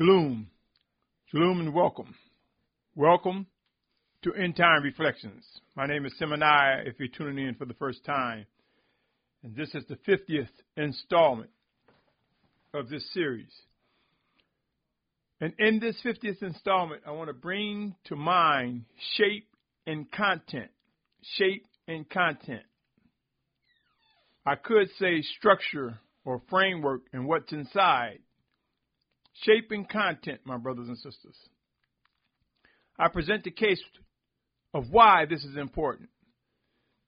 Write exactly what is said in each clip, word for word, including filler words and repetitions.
Shalom, shalom and welcome. Welcome to Endtime Reflections. My name is Symmanayah if you're tuning in for the first time. And this is the fiftieth installment of this series. And in this fiftieth installment, I want to bring to mind shape and content. Shape and content. I could say structure or framework and what's inside. Shape and content, my brothers and sisters. I present the case of why this is important.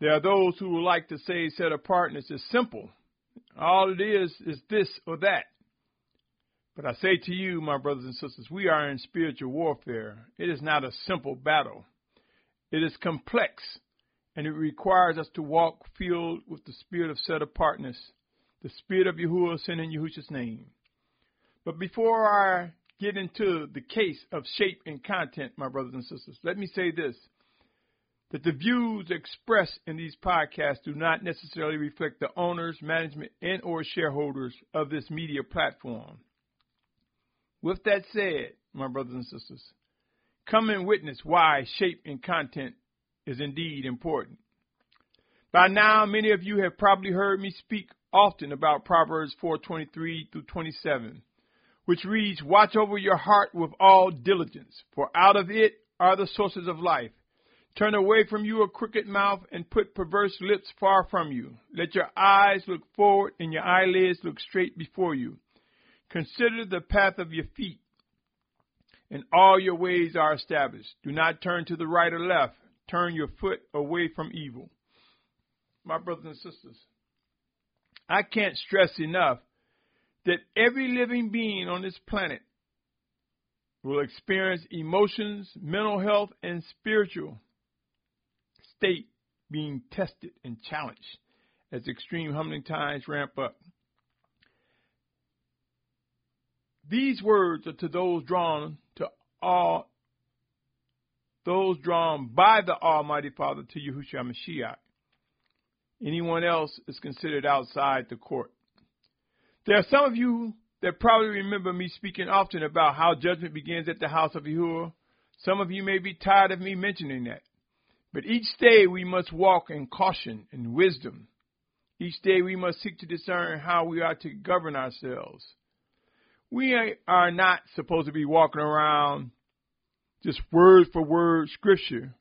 There are those who would like to say set apartness is simple. All it is is this or that. But I say to you, my brothers and sisters, we are in spiritual warfare. It is not a simple battle. It is complex, and it requires us to walk filled with the spirit of set apartness, the spirit of Yahuwah sent in Yahushua's name. But before I get into the case of shape and content, my brothers and sisters, let me say this, that the views expressed in these podcasts do not necessarily reflect the owners, management, and or shareholders of this media platform. With that said, my brothers and sisters, come and witness why shape and content is indeed important. By now, many of you have probably heard me speak often about Proverbs four twenty-three through twenty-seven. Which reads, "Watch over your heart with all diligence, for out of it are the sources of life. Turn away from you a crooked mouth and put perverse lips far from you. Let your eyes look forward and your eyelids look straight before you. Consider the path of your feet, and all your ways are established. Do not turn to the right or left. Turn your foot away from evil." My brothers and sisters, I can't stress enough that every living being on this planet will experience emotions, mental health, and spiritual state being tested and challenged as extreme humbling times ramp up. These words are to those drawn to all, those drawn by the Almighty Father to Yahushua Mashiach. Anyone else is considered outside the court. There are some of you that probably remember me speaking often about how judgment begins at the house of Yahuwah. Some of you may be tired of me mentioning that. But each day we must walk in caution and wisdom. Each day we must seek to discern how we are to govern ourselves. We are not supposed to be walking around just word for word scripture,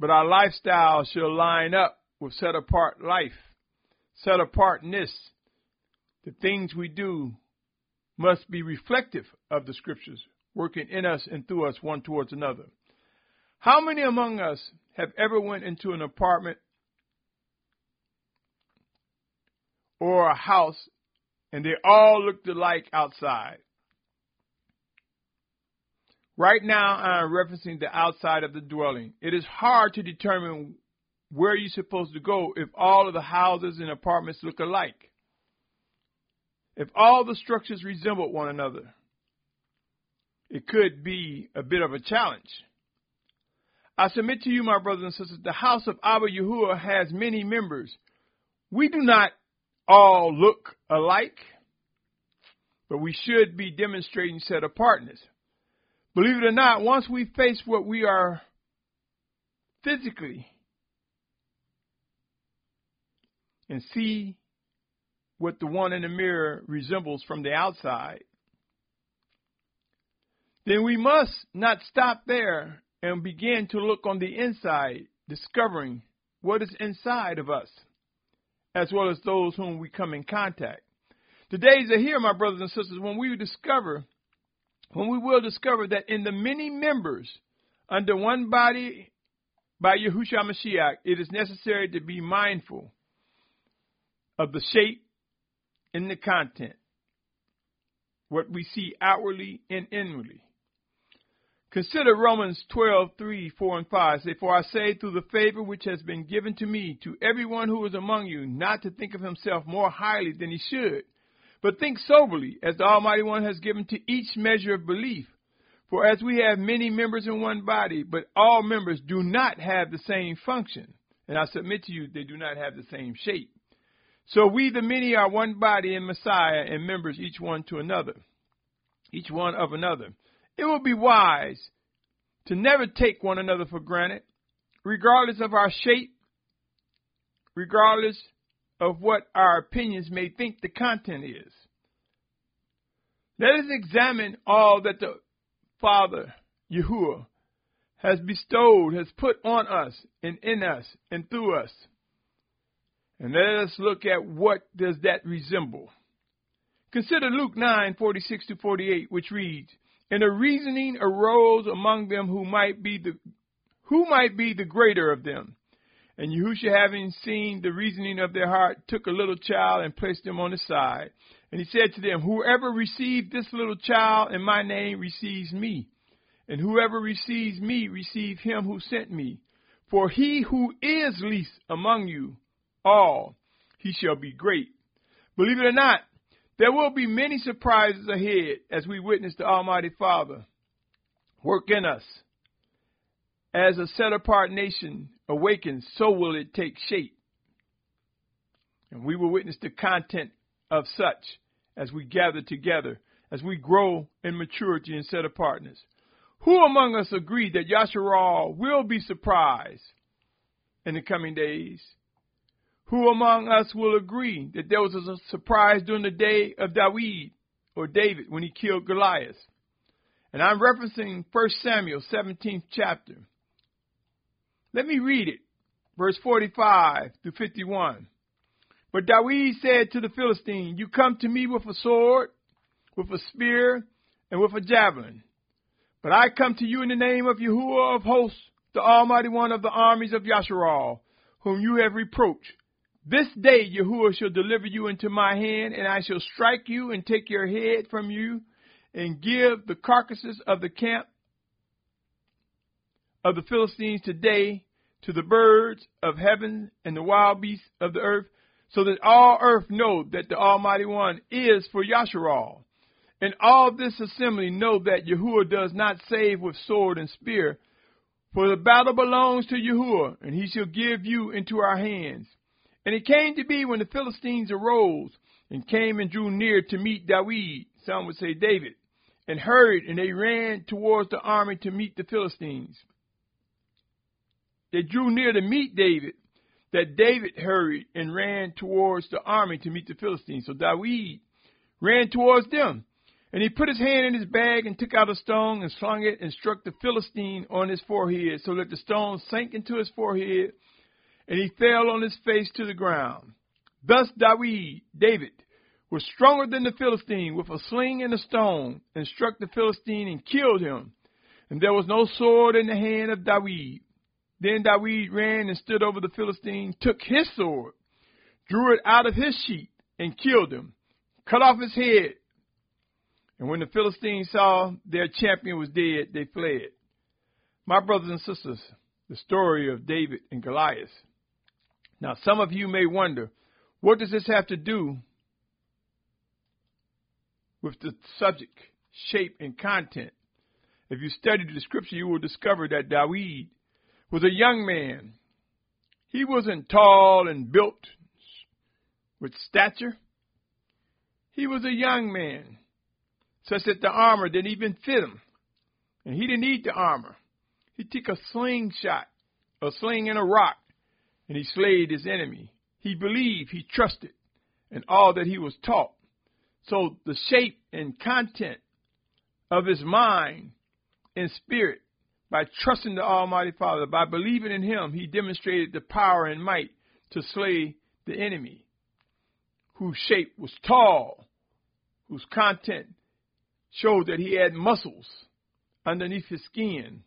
but our lifestyle shall line up with set apart life, set apartness. The things we do must be reflective of the scriptures, working in us and through us one towards another. How many among us have ever went into an apartment or a house and they all looked alike outside? Right now, I am referencing the outside of the dwelling. It is hard to determine where you're supposed to go if all of the houses and apartments look alike. If all the structures resembled one another, it could be a bit of a challenge. I submit to you, my brothers and sisters, the house of Abba Yahuwah has many members. We do not all look alike, but we should be demonstrating set apartness. Believe it or not, once we face what we are physically and see what the one in the mirror resembles from the outside, then we must not stop there and begin to look on the inside, discovering what is inside of us, as well as those whom we come in contact. The days are here, my brothers and sisters, when we discover, when we will discover that in the many members under one body by Yahushua Mashiach, it is necessary to be mindful of the shape in the content, what we see outwardly and inwardly. Consider Romans twelve, three, four, and five. Say, "For I say through the favor which has been given to me, to everyone who is among you, not to think of himself more highly than he should, but think soberly, as the Almighty One has given to each measure of belief. For as we have many members in one body, but all members do not have the same function." And I submit to you, they do not have the same shape. "So we, the many, are one body in Messiah, and members each one to another. each one of another. It will be wise to never take one another for granted, regardless of our shape, regardless of what our opinions may think the content is. Let us examine all that the Father, Yahuwah, has bestowed, has put on us and in us and through us. And let us look at what does that resemble. Consider Luke nine, forty-six to forty-eight, which reads, "And a reasoning arose among them who might be the who might be the greater of them. And Yahushua, having seen the reasoning of their heart, took a little child and placed him on the side. And he said to them, 'Whoever received this little child in my name receives me. And whoever receives me receives him who sent me. For he who is least among you all, he shall be great.'" Believe it or not, there will be many surprises ahead as we witness the Almighty Father work in us. As a set-apart nation awakens, so will it take shape. And we will witness the content of such as we gather together, as we grow in maturity and set-apartness. Who among us agree that Yasharal will be surprised in the coming days? Who among us will agree that there was a surprise during the day of Dawid or David when he killed Goliath? And I'm referencing First Samuel, seventeenth chapter. Let me read it, verse forty-five to fifty-one. "But Dawid said to the Philistine, 'You come to me with a sword, with a spear, and with a javelin. But I come to you in the name of Yahuwah of hosts, the Almighty One of the armies of Yasharal, whom you have reproached. This day Yahuwah shall deliver you into my hand, and I shall strike you and take your head from you, and give the carcasses of the camp of the Philistines today to the birds of heaven and the wild beasts of the earth, so that all earth know that the Almighty One is for Yasharal. And all this assembly know that Yahuwah does not save with sword and spear, for the battle belongs to Yahuwah, and he shall give you into our hands.' And it came to be when the Philistines arose and came and drew near to meet Dawid," some would say David, "and hurried, and they ran towards the army to meet the Philistines. They drew near to meet David, that David hurried and ran towards the army to meet the Philistines. So Dawid ran towards them, and he put his hand in his bag and took out a stone and slung it and struck the Philistine on his forehead, so that the stone sank into his forehead, and he fell on his face to the ground. Thus Dawid, David, was stronger than the Philistine with a sling and a stone, and struck the Philistine and killed him. And there was no sword in the hand of Dawid. Then Dawid ran and stood over the Philistine, took his sword, drew it out of his sheath, and killed him, cut off his head. And when the Philistines saw their champion was dead, they fled." My brothers and sisters, the story of David and Goliath. Now, some of you may wonder, what does this have to do with the subject, shape, and content? If you study the scripture, you will discover that Dawid was a young man. He wasn't tall and built with stature. He was a young man, such that the armor didn't even fit him. And he didn't need the armor. He took a slingshot, a sling and a rock, and he slayed his enemy. He believed, he trusted, in all that he was taught. So the shape and content of his mind and spirit, by trusting the Almighty Father, by believing in him, he demonstrated the power and might to slay the enemy, whose shape was tall, whose content showed that he had muscles underneath his skin.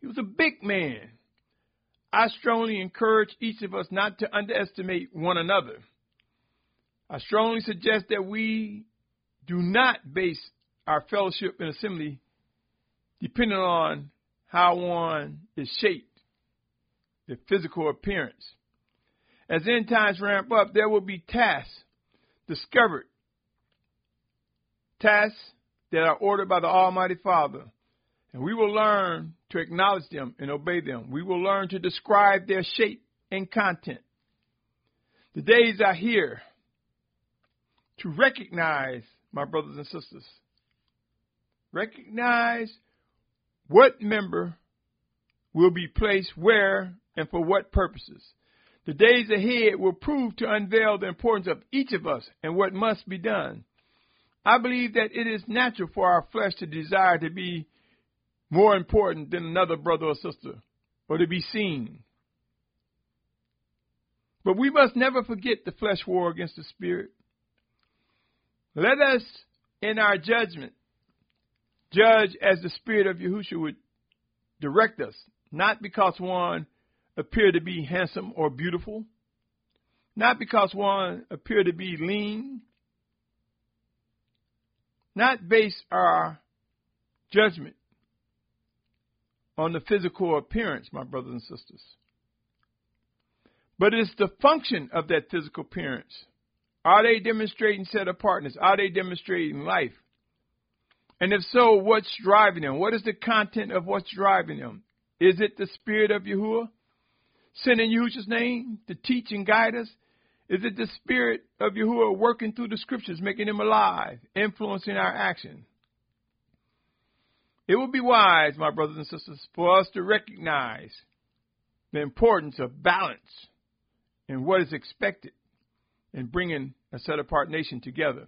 He was a big man. I strongly encourage each of us not to underestimate one another. I strongly suggest that we do not base our fellowship and assembly depending on how one is shaped, their physical appearance. As end times ramp up, there will be tasks discovered, tasks that are ordered by the Almighty Father, and we will learn to acknowledge them and obey them. We will learn to describe their shape and content. The days are here to recognize, my brothers and sisters, Recognize what member will be placed where and for what purposes. The days ahead will prove to unveil the importance of each of us and what must be done. I believe that it is natural for our flesh to desire to be more important than another brother or sister, or to be seen. But we must never forget the flesh war against the spirit. Let us, in our judgment, judge as the spirit of Yahushua would direct us, not because one appeared to be handsome or beautiful, not because one appeared to be lean, not base our judgment on the physical appearance, my brothers and sisters. But it's the function of that physical appearance. Are they demonstrating set apartness? Are they demonstrating life? And if so, what's driving them? What is the content of what's driving them? Is it the spirit of Yahuwah, sent in Yahushua's name to teach and guide us? Is it the spirit of Yahuwah working through the scriptures, making them alive, influencing our action? It would be wise, my brothers and sisters, for us to recognize the importance of balance and what is expected in bringing a set-apart nation together.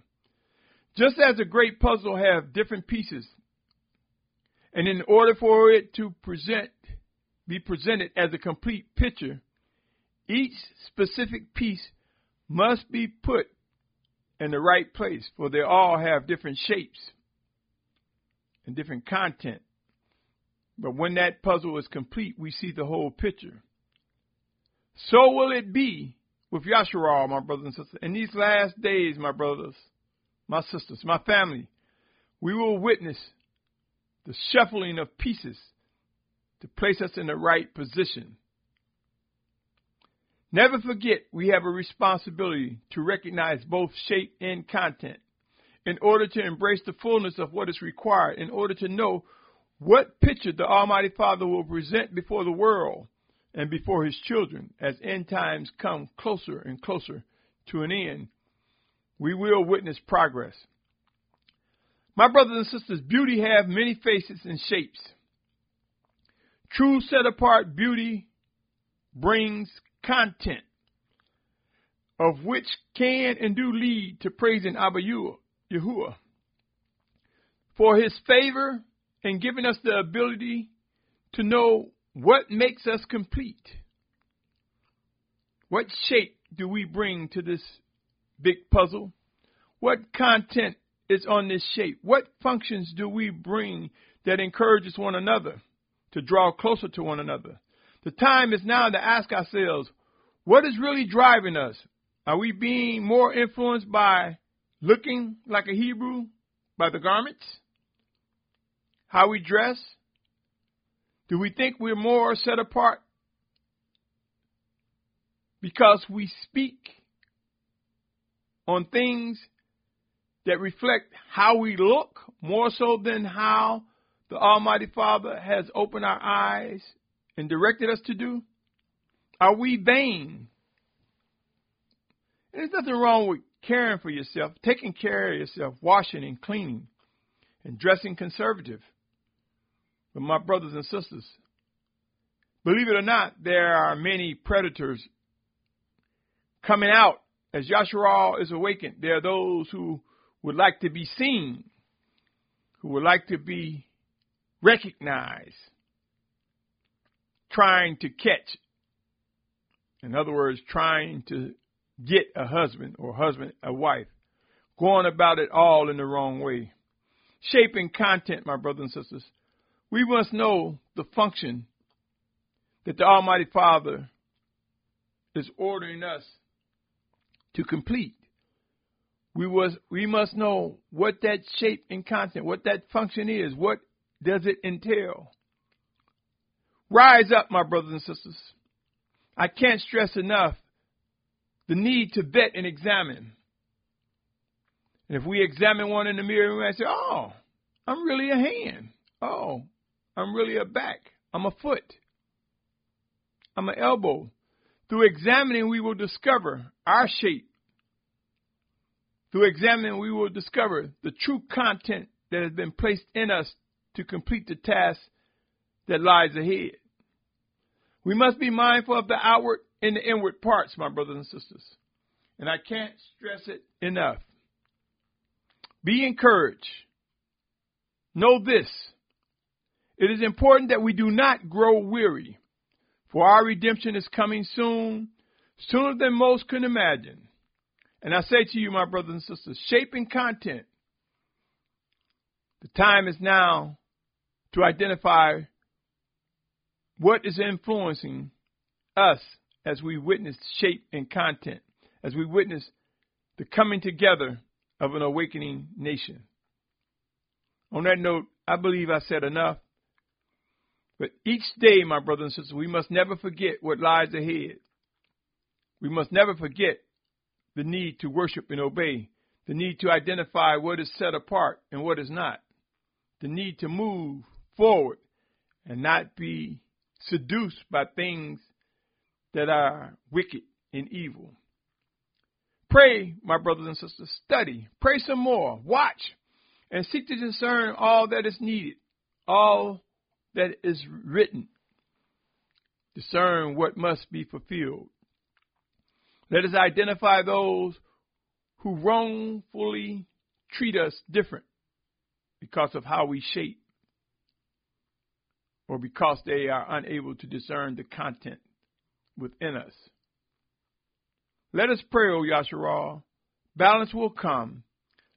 Just as a great puzzle has different pieces, and in order for it to present, be presented as a complete picture, each specific piece must be put in the right place, for they all have different shapes and different content. But when that puzzle is complete, we see the whole picture. So will it be with Yasharal, my brothers and sisters. In these last days, my brothers, my sisters, my family, we will witness the shuffling of pieces to place us in the right position. Never forget, we have a responsibility to recognize both shape and content in order to embrace the fullness of what is required, in order to know what picture the Almighty Father will present before the world and before his children. As end times come closer and closer to an end, we will witness progress. My brothers and sisters, beauty have many faces and shapes. True set-apart beauty brings content, of which can and do lead to praising Abba Yahuwah for his favor and giving us the ability to know what makes us complete. What shape do we bring to this big puzzle? What content is on this shape? What functions do we bring that encourages one another to draw closer to one another? The time is now to ask ourselves, what is really driving us? Are we being more influenced by looking like a Hebrew, by the garments, how we dress? Do we think we're more set apart because we speak on things that reflect how we look more so than how the Almighty Father has opened our eyes and directed us to do? Are we vain? And there's nothing wrong with caring for yourself, taking care of yourself, washing and cleaning, and dressing conservative. But my brothers and sisters, believe it or not, there are many predators coming out. As Yasharal is awakened, there are those who would like to be seen, who would like to be recognized, trying to catch. In other words, trying to get a husband or husband, a wife, going about it all in the wrong way. Shape and content, my brothers and sisters. We must know the function that the Almighty Father is ordering us to complete. We, was, we must know what that shape and content, what that function is. What does it entail? Rise up, my brothers and sisters. I can't stress enough the need to vet and examine. And if we examine one in the mirror, we might say, oh, I'm really a hand. Oh, I'm really a back. I'm a foot. I'm an elbow. Through examining, we will discover our shape. Through examining, we will discover the true content that has been placed in us to complete the task that lies ahead. We must be mindful of the outward and the inward parts, my brothers and sisters. And I can't stress it enough. Be encouraged. Know this. It is important that we do not grow weary, for our redemption is coming soon, sooner than most can imagine. And I say to you, my brothers and sisters, shape and content. The time is now to identify what is influencing us as we witness shape and content, as we witness the coming together of an awakening nation. On that note, I believe I said enough. But each day, my brothers and sisters, we must never forget what lies ahead. We must never forget the need to worship and obey, the need to identify what is set apart and what is not, the need to move forward and not be seduced by things that are wicked and evil. Pray, my brothers and sisters, study, pray some more, watch, and seek to discern all that is needed, all that is written. Discern what must be fulfilled. Let us identify those who wrongfully treat us different because of how we shape or because they are unable to discern the content within us. Let us pray, O Yasharal. Balance will come.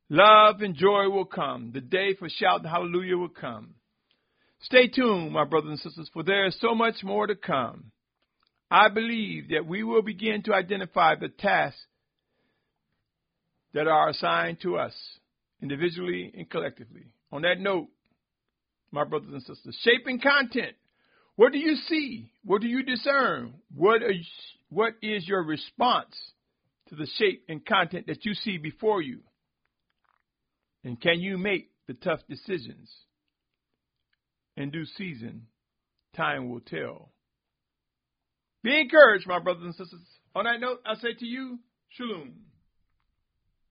Love and joy will come. The day for shout and hallelujah will come. Stay tuned, my brothers and sisters, for there is so much more to come. I believe that we will begin to identify the tasks that are assigned to us, individually and collectively. On that note, my brothers and sisters, shaping content. What do you see? What do you discern? What are you, what is your response to the shape and content that you see before you? And can you make the tough decisions? In due season, time will tell. Be encouraged, my brothers and sisters. On that note, I say to you, Shalom.